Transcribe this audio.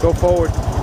go forward.